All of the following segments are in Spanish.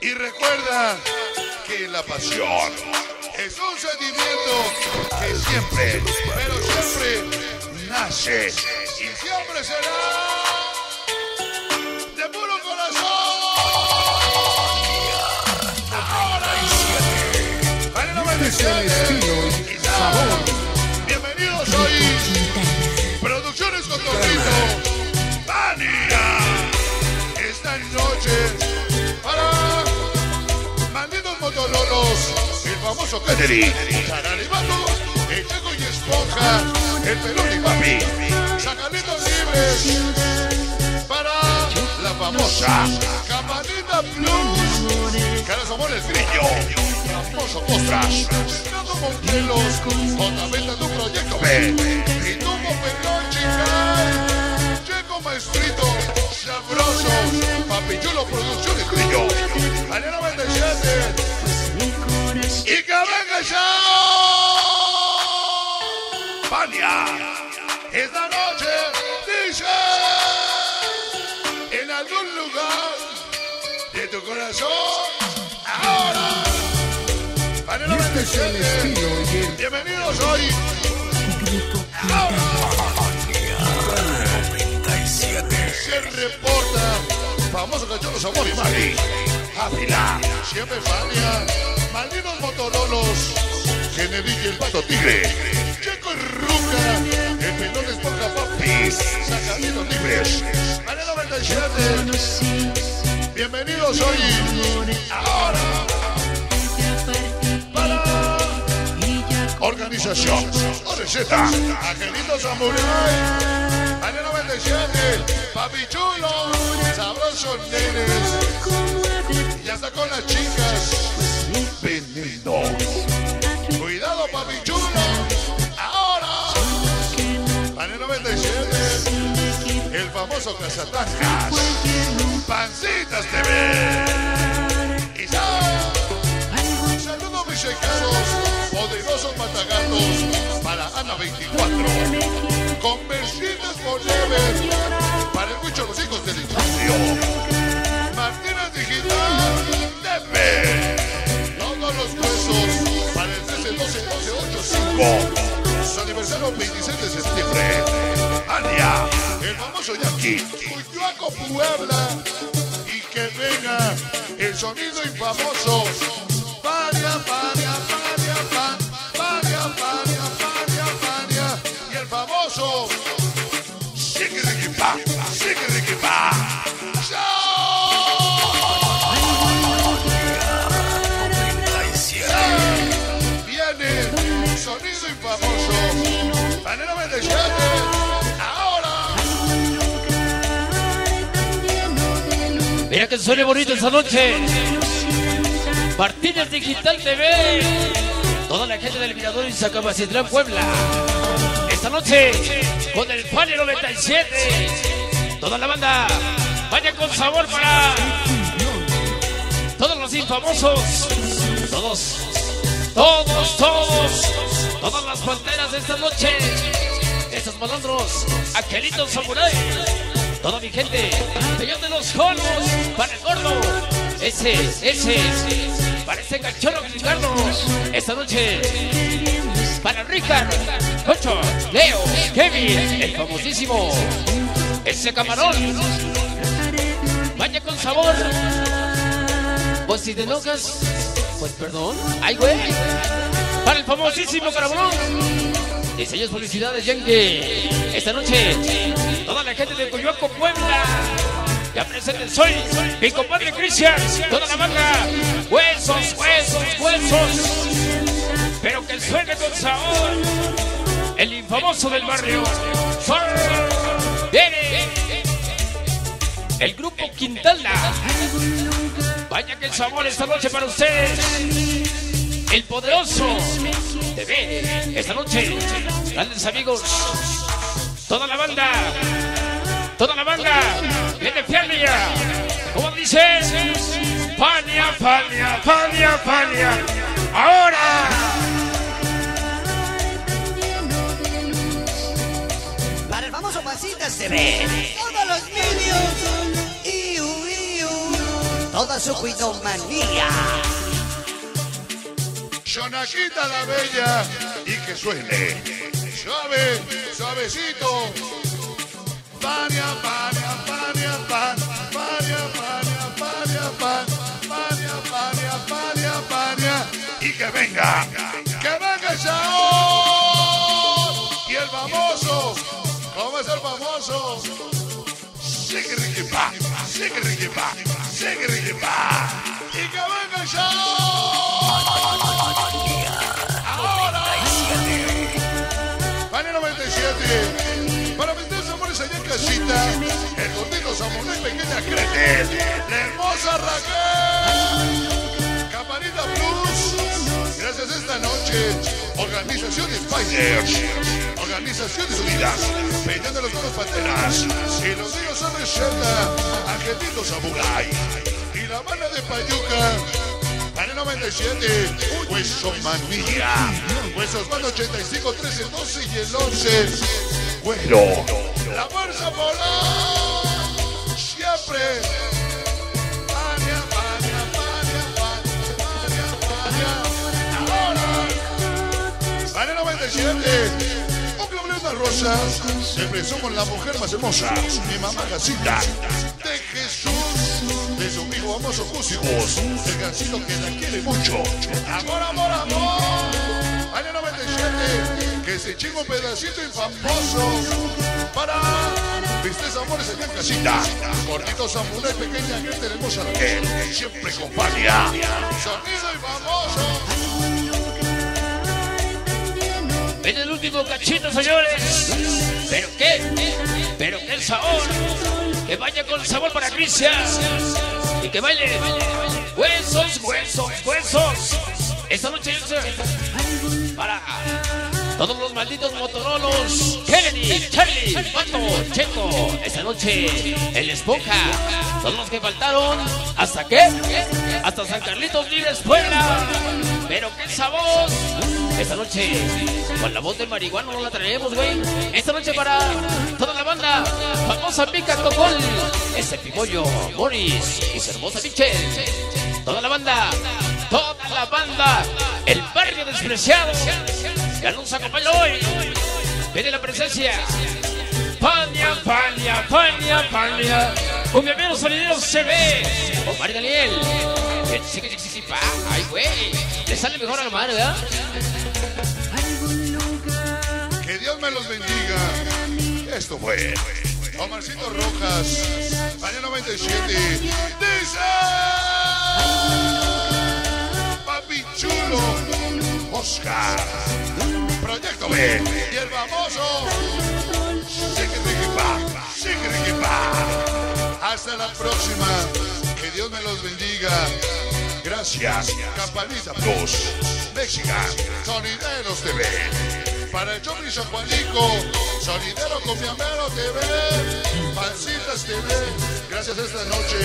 Y recuerda que la pasión es un sentimiento que siempre, pero siempre nace y siempre será de puro corazón. Ahora y siete. Y sabor. Bienvenidos hoy. Producciones con Torrito. Fania. Esta noche para Motololos, el famoso Kennedy, Charalibato, el Checo y Espoca, el Pelón y Papi, Sacalitos libres para la famosa Caparita Plus, Caras Amores Grillo, famoso Postras, Fernando Montelos, Contaventa tu Proyecto B, y Tumo Pelón Chical, Checo Maestrito, Sabroso, Papi Chulo Producciones Grillo, Mariano 97. ¡Y que venga ya! Fania, esta noche dice, en algún lugar de tu corazón, ahora. Fania 97, bienvenidos hoy. Ahora. Fania 97. Se reporta, famoso cachorro Samurai y Mari. Ávila, siempre Fania. Malditos motorolos, Kennedy y el Pato Tigre, Checo y Ruca, el Pelón Espoca Papis, Sacalitos libres, Mariano 97, bienvenidos hoy, ahora, para Organización, ORZ, Argentinos Samurai, Mariano 97, Papi Chulo, Sabroso Nenes, y hasta con las chicas. Veneno. Cuidado, Papi Chulo. Ahora. Pane 97. El famoso Cazatajas. Pancitas TV. Y ya. Saludos, mis checados. Poderosos matagatos. Para Ana 24. Conversitas por leve. Para el mucho los hijos del estudio. Martínez Digital TV. Los huesos para el 13-12-12-8-5. Su aniversario 26 de septiembre. Fania, el famoso Yankee, Coyoaco, Puebla. Y que venga el sonido infamoso. Fania, Fania, Fania, Fania, Fania, Fania, Fania. Y el famoso Cheque de Equipa, Cheque de Equipa. Sonido y famoso. Panera 97. Ahora. Mira que suene bonito esta noche. Martínez Digital TV. Toda la gente del Mirador y Sacapasitral, Puebla. Esta noche con el Fania 97. Toda la banda. Vaya con sabor para todos los infamosos. Todos, todas las panteras de esta noche, estos malandros, aquelitos Samurai, toda mi gente, señor de los colmos, para el gordo, ese, para este cachorro Ricardo, esta noche, para Ricardo, Cocho, Leo, Kevin, el famosísimo, ese camarón, vaya con sabor, vos si te enojas, pues perdón, ay güey. Para el famosísimo Carabón. Diseños, publicidades, Yankee. Esta noche, toda la gente de Coyoaco, Puebla. Ya presente soy mi compadre Crisia. Toda la banda. Huesos. Pero que suene con sabor. El infamoso del barrio. Sol Vene. El grupo Quintanna. Vaya que el sabor esta noche para ustedes. El poderoso TV. Esta noche, grandes amigos. Toda la banda. Viene Fania. ¿Cómo dices? Fania. Ahora. Para el famoso Pancitas TV, todos los medios, toda su cuidomanía. Sonajita la bella y que suene suave, suavecito. Fania, Fania, Fania, Fania, Fania, Fania, Fania, Fania, Fania, Fania, Fania, y que venga el Saúl y el famoso. ¿Cómo es el famoso? Siquiriquipa, siquiriquipa, siquiriquipa, y que venga el Saúl. Ahora, Fania 97, para mis allá en casita, el gordito Samurai, pequeña Kennedy, la hermosa Raquel, Caparita Plus, gracias a esta noche, organización Spider, organización Unidas, peleando los dos Panteras, y los niños son de Argentinos, Samurai, y la banda de Payuca. Para el 97, Hueso Manilla, Huesos Mano 85, 13, 12 y el 11, Cuero, la fuerza polar, siempre. Fania, Fania, Fania, Fania, Fania, Fania, ahora. Para el 97, Rosas, siempre somos la mujer más hermosa, mi mamá casita, de Jesús, de su amigo famoso Cúsicos, el gancito que la quiere mucho, amor, amor, amor, año 97, que se chinga un pedacito y famoso, para vistes amores en la casita, gordito Samurai, pequeña gente hermosa Raquel, siempre compañía, sonido y famoso. Es el último cachito, señores. Pero qué el sabor. Que vaya con el sabor para Crisia. Y que baile. Huesos, huesos, huesos. Esta noche, para todos los malditos motorolos. Kennedy, Charlie, Pato, Checo. Esta noche, el Espoca. Todos los que faltaron. ¿Hasta qué? Hasta San Carlitos, Unidas, Puebla. Pero qué sabor. Esta noche, con la voz del marihuano no la traemos, güey. Esta noche para toda la banda, famosa Mica Cocón, este pipollo, Boris y su hermosa Michelle. Toda la banda, el barrio despreciado, ya nos acompaña hoy. Viene la presencia. Fania, Fania, Fania, Fania. Un bienvenido sonidero se ve. Omar y Daniel. Ay, güey. Le sale mejor a Omar, ¿verdad? Que Dios me los bendiga. Esto fue Omarcito Rojas, año 97. Dice Papi Chulo, Oscar, Proyecto B y el famoso. Hasta la próxima. Que Dios me los bendiga. Gracias. Caparita Plus, Mexican, Sonideros TV. Para el Chorri San Juanico, Sonidero Confiamero TV, Pancitas TV. Gracias esta noche.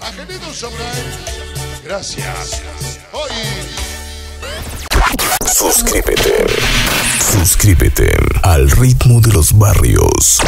Argentinos Samurai. Gracias. Hoy. Suscríbete al ritmo de los barrios.